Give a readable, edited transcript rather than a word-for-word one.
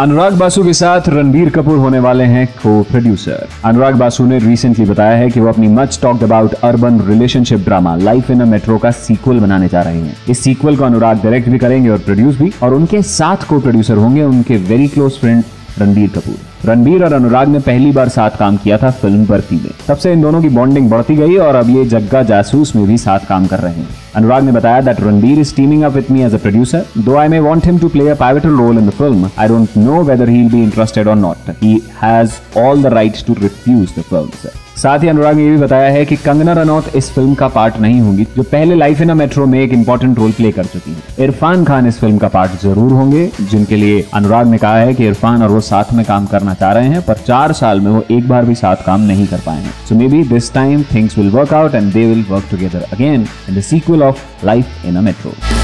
अनुराग बासु के साथ रणबीर कपूर होने वाले हैं को प्रोड्यूसर। अनुराग बासु ने रिसेंटली बताया है कि वो अपनी much talked about urban relationship drama life in a metro का सीक्वल बनाने जा रहे हैं। इस सीक्वल को अनुराग डायरेक्ट भी करेंगे और प्रोड्यूस भी, और उनके साथ को प्रोड्यूसर होंगे उनके very close friend Ranbir Kapoor. Ranbir और अनुराग ने पहली बार साथ काम किया था फिल्म बर्फी में। तब से इन दोनों की बॉन्डिंग बढ़ती गई और अब ये जग्गा जासूस में भी साथ काम कर रहे हैं। अनुराग ने बताया that Ranbir is teaming up with me as a producer, though I may want him to play a pivotal role in the film. I don't know whether he will be interested और not. He has all the rights to refuse the film. साथ ही अनुराग ने ये भी बताया है कि कंगना रनौत इस फिल्म का पार्ट नहीं होंगी, जो पहले लाइफ इन अ मेट्रो में एक इंपॉर्टेंट रोल प्ले कर चुकी है। इरफान खान इस फिल्म का पार्ट जरूर होंगे, जिनके लिए अनुराग ने कहा है कि इरफान और वो साथ में काम करना चाह रहे हैं, पर 4 साल में वो एक बार भी साथ काम नहीं कर पाए हैं। So maybe this time things will work out and they will work together again in the sequel of life in a metro.